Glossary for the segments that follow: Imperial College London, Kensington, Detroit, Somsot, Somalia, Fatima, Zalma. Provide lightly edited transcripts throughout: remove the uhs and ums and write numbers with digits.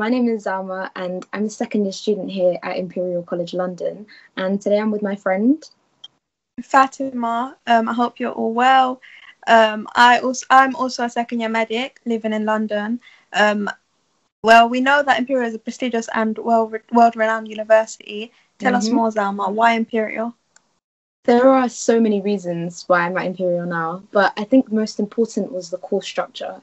My name is Zalma and I'm a second year student here at Imperial College London, and today I'm with my friend Fatima. I hope you're all well. I'm also a second year medic living in London. Well, we know that Imperial is a prestigious and world-renowned university. Tell us more, Zalma. Why Imperial? There are so many reasons why I'm at Imperial now, but I think most important was the course structure.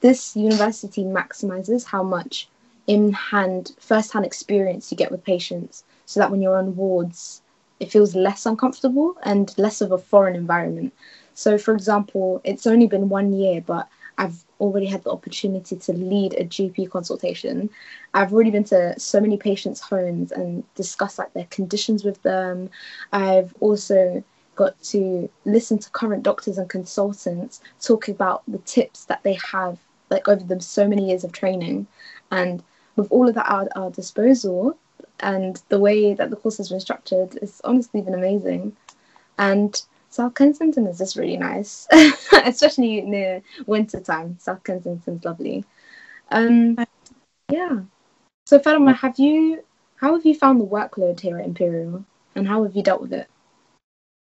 This university maximises how much in-hand, first-hand experience you get with patients, so that when you're on wards, it feels less uncomfortable and less of a foreign environment. So, for example, it's only been 1 year, but I've already had the opportunity to lead a GP consultation. I've already been to so many patients' homes and discussed like their conditions with them. I've also got to listen to current doctors and consultants talk about the tips that they have like over them so many years of training. And with all of that at our disposal, and the way that the course has been structured, it's honestly been amazing. And South Kensington is just really nice, especially near winter time. South Kensington's lovely. Yeah. So Fatima, how have you found the workload here at Imperial, and how have you dealt with it?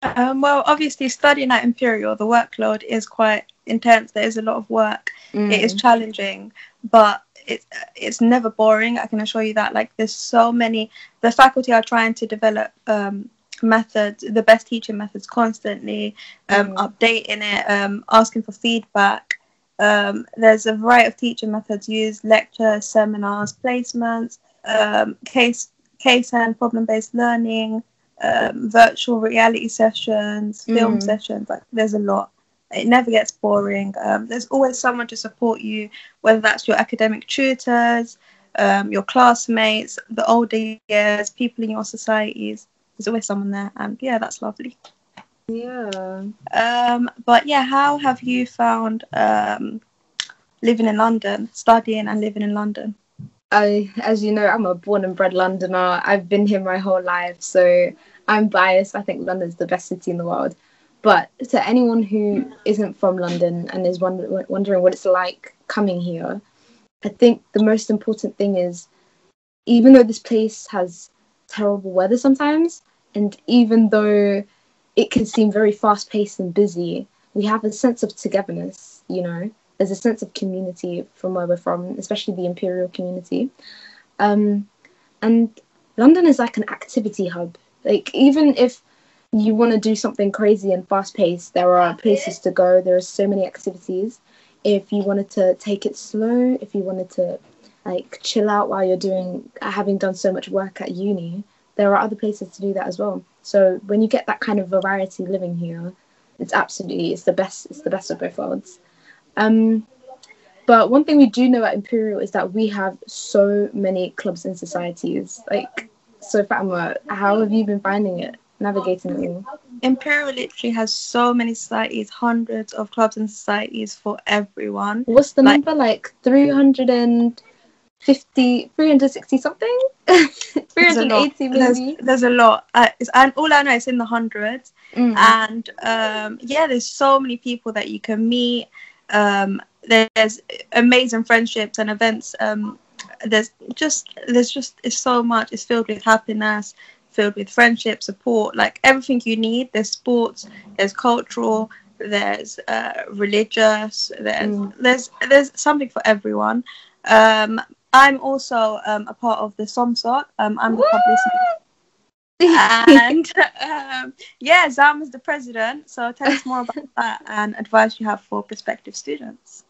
Well, obviously studying at Imperial, the workload is quite intense. There is a lot of work. It is challenging, but it's never boring. I can assure you that. Like, there's so many. The faculty are trying to develop methods, the best teaching methods, constantly updating it, asking for feedback. There's a variety of teaching methods used: lectures, seminars, placements, case and problem-based learning, virtual reality sessions, film sessions. Like, there's a lot. It never gets boring. There's always someone to support you, whether that's your academic tutors, your classmates, the older years, people in your societies. There's always someone there, and yeah, that's lovely. Yeah. But yeah, how have you found living in London, studying and living in London? As you know, I'm a born and bred Londoner. I've been here my whole life, so I'm biased. I think London's the best city in the world. But to anyone who isn't from London and is wondering what it's like coming here, I think the most important thing is, even though this place has terrible weather sometimes, and even though it can seem very fast-paced and busy, we have a sense of togetherness, you know? There's a sense of community from where we're from, especially the Imperial community. And London is like an activity hub. Like, even if you want to do something crazy and fast-paced, there are places to go. There are so many activities. If you wanted to take it slow, if you wanted to like chill out while you're having done so much work at uni, there are other places to do that as well. So when you get that kind of variety living here, it's the best of both worlds. But one thing we do know at Imperial is that we have so many clubs and societies. Like, so Fatima, how have you been finding it? Navigating. Imperial literally has so many societies, hundreds of clubs and societies for everyone. What's the number? Like 350, 360 something? 380 maybe. There's a lot. And all I know is in the hundreds. And yeah, there's so many people that you can meet. There's amazing friendships and events. It's so much. It's filled with happiness, filled with friendship, support, like everything you need. There's sports, there's cultural, there's religious, there's something for everyone. I'm also a part of the Somsot. I'm the publicist, and yeah, Zalma's the president. So tell us more about that and advice you have for prospective students.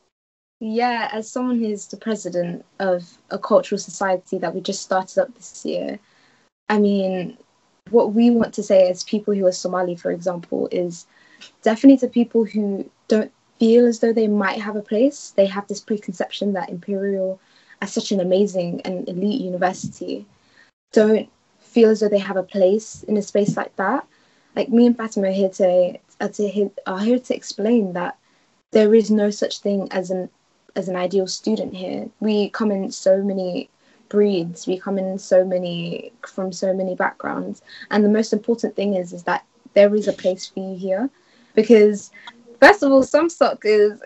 Yeah, as someone who's the president of a cultural society that we just started up this year, I mean, what we want to say as people who are Somali, for example, is definitely to people who don't feel as though they might have a place. They have this preconception that Imperial, as such an amazing and elite university, don't feel as though they have a place in a space like that. Like, me and Fatima are here to explain that there is no such thing as an ideal student here. We come in so many breeds, we come in from so many backgrounds, and the most important thing is that there is a place for you here, because First of all, Somsot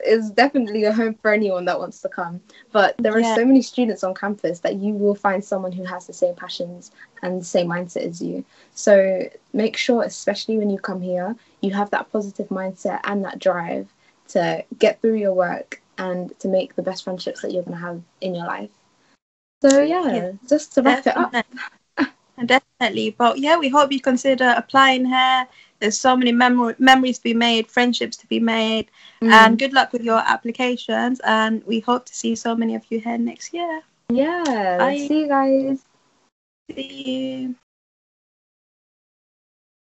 is definitely a home for anyone that wants to come. But there are so many students on campus that you will find someone who has the same passions and the same mindset as you. So make sure, especially when you come here, you have that positive mindset and that drive to get through your work and to make the best friendships that you're going to have in your life. So just to wrap it up. Definitely. But we hope you consider applying here. There's so many memories to be made, friendships to be made, and good luck with your applications. And we hope to see so many of you here next year. Yeah. Bye. See you guys. See you.